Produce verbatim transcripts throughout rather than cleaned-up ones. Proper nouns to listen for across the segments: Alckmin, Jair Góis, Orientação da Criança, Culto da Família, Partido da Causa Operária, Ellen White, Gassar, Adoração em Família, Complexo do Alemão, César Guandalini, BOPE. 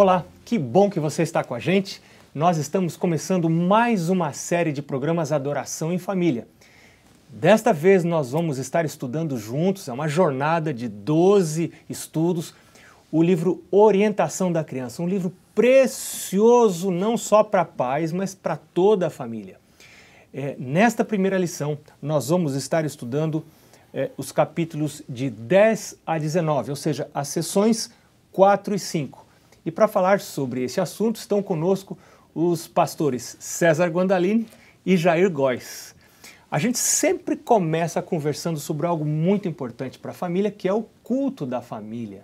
Olá, que bom que você está com a gente. Nós estamos começando mais uma série de programas Adoração em Família. Desta vez nós vamos estar estudando juntos, é uma jornada de doze estudos, o livro Orientação da Criança, um livro precioso não só para pais, mas para toda a família. É, nesta primeira lição, nós vamos estar estudando é, os capítulos de dez a dezenove, ou seja, as seções quatro e cinco. E para falar sobre esse assunto estão conosco os pastores César Guandalini e Jair Góis. A gente sempre começa conversando sobre algo muito importante para a família, que é o culto da família.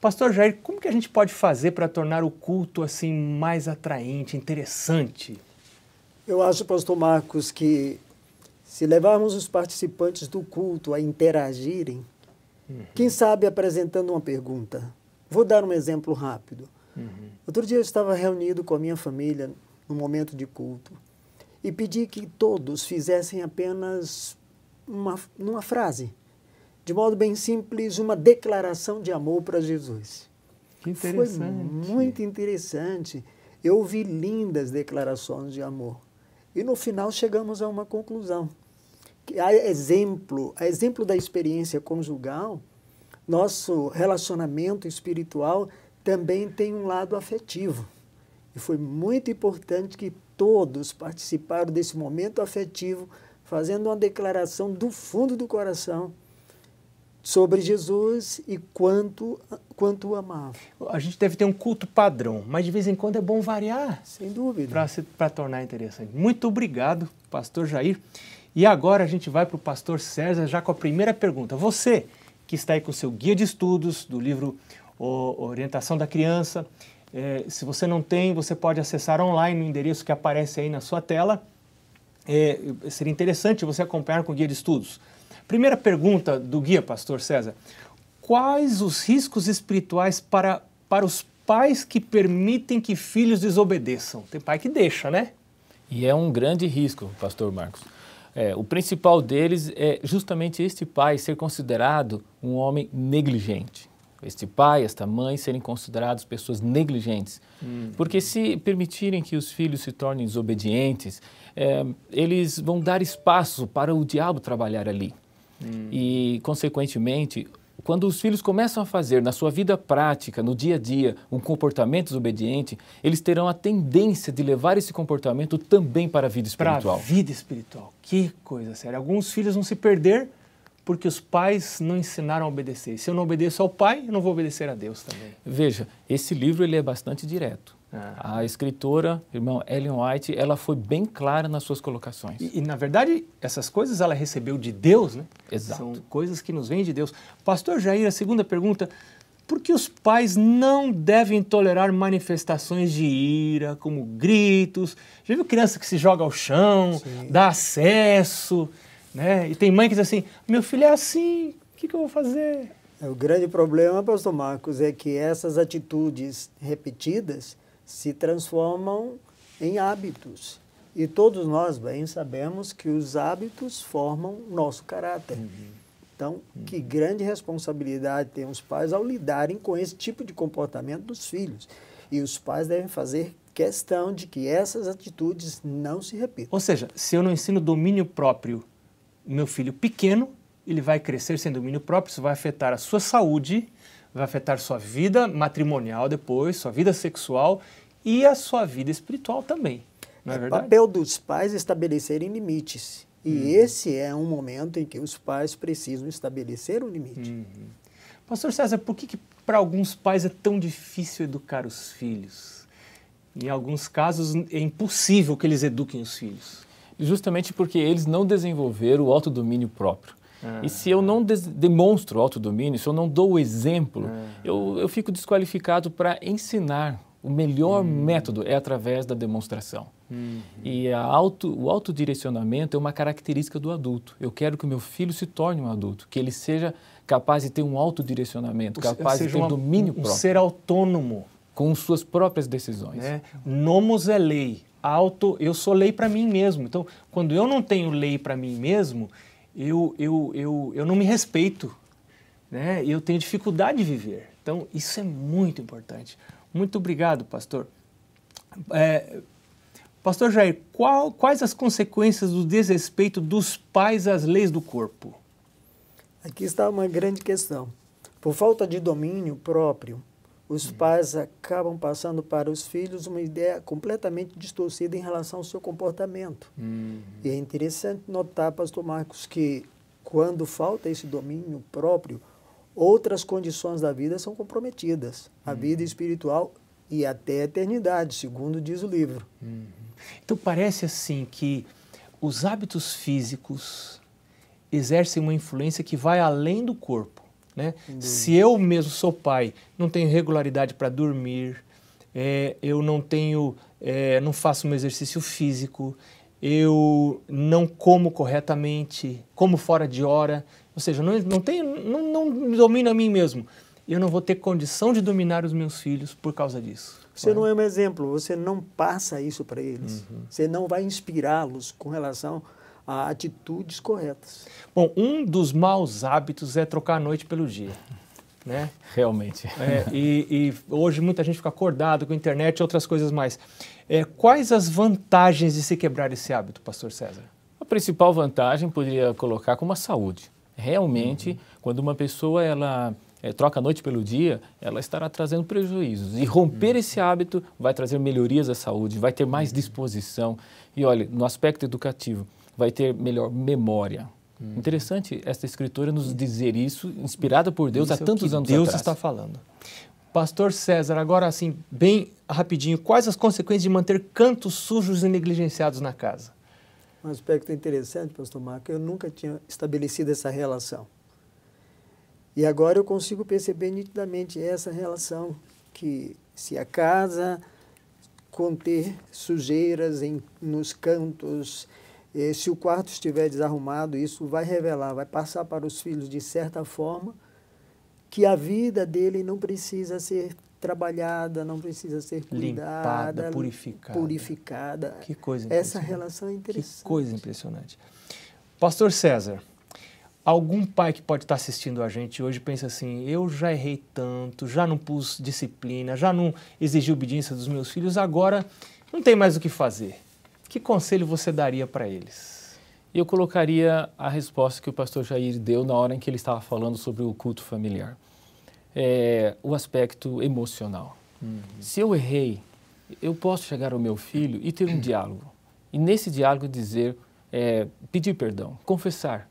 Pastor Jair, como que a gente pode fazer para tornar o culto assim mais atraente, interessante? Eu acho, pastor Marcos, que se levarmos os participantes do culto a interagirem, uhum. quem sabe apresentando uma pergunta. Vou dar um exemplo rápido. Uhum. Outro dia eu estava reunido com a minha família no momento de culto e pedi que todos fizessem apenas uma, uma frase, de modo bem simples, uma declaração de amor para Jesus. Que interessante. Foi muito interessante. Eu ouvi lindas declarações de amor. E no final chegamos a uma conclusão. Que a exemplo, a exemplo da experiência conjugal, nosso relacionamento espiritual também tem um lado afetivo. E foi muito importante que todos participaram desse momento afetivo, fazendo uma declaração do fundo do coração sobre Jesus e quanto, quanto o amava. A gente deve ter um culto padrão, mas de vez em quando é bom variar. Sem dúvida. Para tornar interessante. Muito obrigado, pastor Jair. E agora a gente vai para o pastor César já com a primeira pergunta. Você que está aí com o seu guia de estudos do livro Orientação da Criança. É, se você não tem, você pode acessar online no endereço que aparece aí na sua tela. É, seria interessante você acompanhar com o guia de estudos. Primeira pergunta do guia, pastor César. Quais os riscos espirituais para, para os pais que permitem que filhos desobedeçam? Tem pai que deixa, né? E é um grande risco, pastor Marcos. É, o principal deles é justamente este pai ser considerado um homem negligente. Este pai, esta mãe serem considerados pessoas negligentes. Hum. Porque se permitirem que os filhos se tornem desobedientes, é, eles vão dar espaço para o diabo trabalhar ali. Hum. E, consequentemente, quando os filhos começam a fazer na sua vida prática, no dia a dia, um comportamento desobediente, eles terão a tendência de levar esse comportamento também para a vida espiritual. Para a vida espiritual. Que coisa séria. Alguns filhos vão se perder porque os pais não ensinaram a obedecer. Se eu não obedeço ao pai, eu não vou obedecer a Deus também. Veja, esse livro ele é bastante direto. Ah. A escritora, irmão Ellen White, ela foi bem clara nas suas colocações. E, e na verdade, essas coisas ela recebeu de Deus, né? Exato. São coisas que nos vêm de Deus. Pastor Jair, a segunda pergunta, por que os pais não devem tolerar manifestações de ira, como gritos? Já viu criança que se joga ao chão, Sim. dá acesso, né? E tem mãe que diz assim, meu filho é assim, o que, que eu vou fazer? O grande problema, pastor Marcos, é que essas atitudes repetidas se transformam em hábitos. E todos nós bem sabemos que os hábitos formam nosso caráter. Uhum. Então, uhum. que grande responsabilidade tem os pais ao lidarem com esse tipo de comportamento dos filhos. E os pais devem fazer questão de que essas atitudes não se repitam. Ou seja, se eu não ensino domínio próprio, meu filho pequeno, ele vai crescer sem domínio próprio, isso vai afetar a sua saúde, vai afetar sua vida matrimonial depois, sua vida sexual e a sua vida espiritual também, não é verdade? O papel dos pais é estabelecerem limites. E uhum. esse é um momento em que os pais precisam estabelecer um limite. Uhum. Pastor César, por que, que para alguns pais é tão difícil educar os filhos? Em alguns casos é impossível que eles eduquem os filhos. Justamente porque eles não desenvolveram o autodomínio próprio. Ah, e se eu não demonstro autodomínio, se eu não dou o exemplo, ah, eu, eu fico desqualificado para ensinar. O melhor hum. método é através da demonstração. Hum, e a auto, o autodirecionamento é uma característica do adulto. Eu quero que o meu filho se torne um adulto, que ele seja capaz de ter um autodirecionamento, capaz de ter uma, domínio um próprio. Ser autônomo. Com suas próprias decisões. Né? Nomos é lei. Auto, eu sou lei para mim mesmo. Então, quando eu não tenho lei para mim mesmo, Eu, eu, eu, eu não me respeito, né? Eu tenho dificuldade de viver. Então, isso é muito importante. Muito obrigado, pastor. É, pastor Jair, qual, quais as consequências do desrespeito dos pais às leis do corpo? Aqui está uma grande questão. Por falta de domínio próprio, os pais acabam passando para os filhos uma ideia completamente distorcida em relação ao seu comportamento. Uhum. E é interessante notar, pastor Marcos, que quando falta esse domínio próprio, outras condições da vida são comprometidas. Uhum. A vida espiritual e até a eternidade, segundo diz o livro. Uhum. Então parece assim que os hábitos físicos exercem uma influência que vai além do corpo. Né? Se eu mesmo sou pai, não tenho regularidade para dormir, é, eu não tenho, é, não faço meu exercício físico, eu não como corretamente, como fora de hora, ou seja, não, não, tenho, não, não domino a mim mesmo. Eu não vou ter condição de dominar os meus filhos por causa disso. Você não é um exemplo, você não passa isso para eles, uhum. Você não vai inspirá-los com relação a atitudes corretas. Bom, um dos maus hábitos é trocar a noite pelo dia, né? Realmente. É, e, e hoje muita gente fica acordado com a internet e outras coisas mais. É, quais as vantagens de se quebrar esse hábito, pastor César? A principal vantagem poderia colocar como a saúde. Realmente, uhum. Quando uma pessoa ela é, troca a noite pelo dia, ela estará trazendo prejuízos. E romper uhum. esse hábito vai trazer melhorias à saúde, vai ter mais uhum. disposição. E olha, no aspecto educativo, vai ter melhor memória. Hum. Interessante esta escritora nos dizer isso, inspirada por Deus há tantos anos atrás. Deus está falando. Pastor César, agora assim, bem rapidinho, quais as consequências de manter cantos sujos e negligenciados na casa? Um aspecto interessante, pastor Marco, eu nunca tinha estabelecido essa relação. E agora eu consigo perceber nitidamente essa relação, que se a casa conter sujeiras em, nos cantos, e se o quarto estiver desarrumado, isso vai revelar, vai passar para os filhos, de certa forma, que a vida dele não precisa ser trabalhada, não precisa ser cuidada. Limpada, purificada. Purificada. Que coisa impressionante. Essa relação é interessante. Que coisa impressionante. Pastor César, algum pai que pode estar assistindo a gente hoje pensa assim, eu já errei tanto, já não pus disciplina, já não exigi obediência dos meus filhos, agora não tem mais o que fazer. Que conselho você daria para eles? Eu colocaria a resposta que o pastor Jair deu na hora em que ele estava falando sobre o culto familiar. É, o aspecto emocional. Uhum. Se eu errei, eu posso chegar ao meu filho e ter um diálogo. E nesse diálogo dizer, é, pedir perdão, confessar.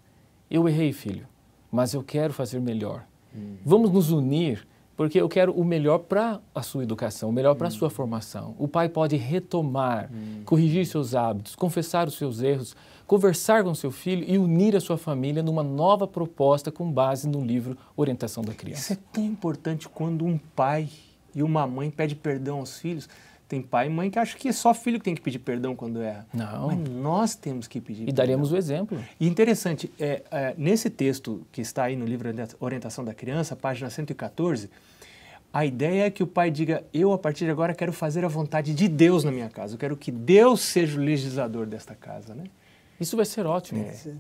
Eu errei, filho, mas eu quero fazer melhor. Uhum. Vamos nos unir, porque eu quero o melhor para a sua educação, o melhor para a hum. sua formação. O pai pode retomar, hum. corrigir seus hábitos, confessar os seus erros, conversar com seu filho e unir a sua família numa nova proposta com base no livro Orientação da Criança. Isso é tão importante quando um pai e uma mãe pedem perdão aos filhos. Tem pai e mãe que acham que é só filho que tem que pedir perdão quando erra. Não. Mas nós temos que pedir perdão. E daremos o exemplo. E interessante, é, é, nesse texto que está aí no livro Orientação da Criança, página cento e quatorze, a ideia é que o pai diga, eu a partir de agora quero fazer a vontade de Deus na minha casa. Eu quero que Deus seja o legislador desta casa, né? Isso vai ser ótimo. É, vai ser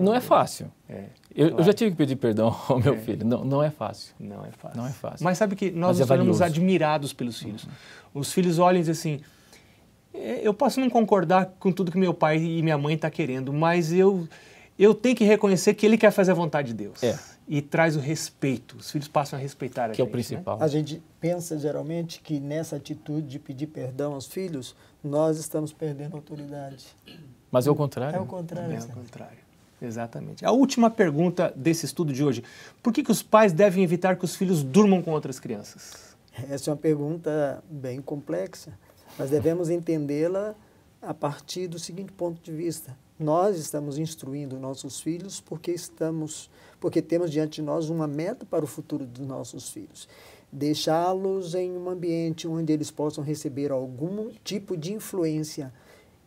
não ótimo. É fácil. É, eu, claro. eu já tive que pedir perdão ao meu é. filho. Não, não é fácil. Não é fácil. Não é fácil. Mas sabe que nós nos tornamos admirados pelos filhos. Uhum. Os filhos olham e dizem assim, eu posso não concordar com tudo que meu pai e minha mãe estão querendo, mas eu, eu tenho que reconhecer que ele quer fazer a vontade de Deus. É. E traz o respeito. Os filhos passam a respeitar a gente. Que é o principal. Né? A gente pensa geralmente que nessa atitude de pedir perdão aos filhos, nós estamos perdendo autoridade. Mas é o contrário. É o contrário. É o contrário. Exatamente. A última pergunta desse estudo de hoje. Por que que os pais devem evitar que os filhos durmam com outras crianças? Essa é uma pergunta bem complexa, mas devemos entendê-la a partir do seguinte ponto de vista. Nós estamos instruindo nossos filhos porque, estamos, porque temos diante de nós uma meta para o futuro dos nossos filhos. Deixá-los em um ambiente onde eles possam receber algum tipo de influência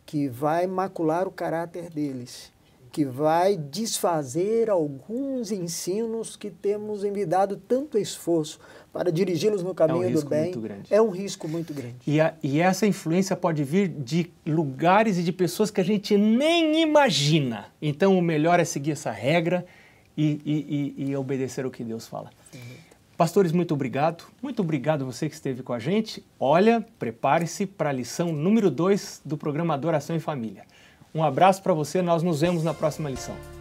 que vai macular o caráter deles, que vai desfazer alguns ensinos que temos envidado tanto esforço para dirigi-los no caminho do bem. É um risco muito grande. É um risco muito grande. E, a, e essa influência pode vir de lugares e de pessoas que a gente nem imagina. Então, o melhor é seguir essa regra e, e, e, e obedecer o que Deus fala. Sim. Pastores, muito obrigado. Muito obrigado a você que esteve com a gente. Olha, prepare-se para a lição número dois do programa Adoração em Família. Um abraço para você, nós nos vemos na próxima lição.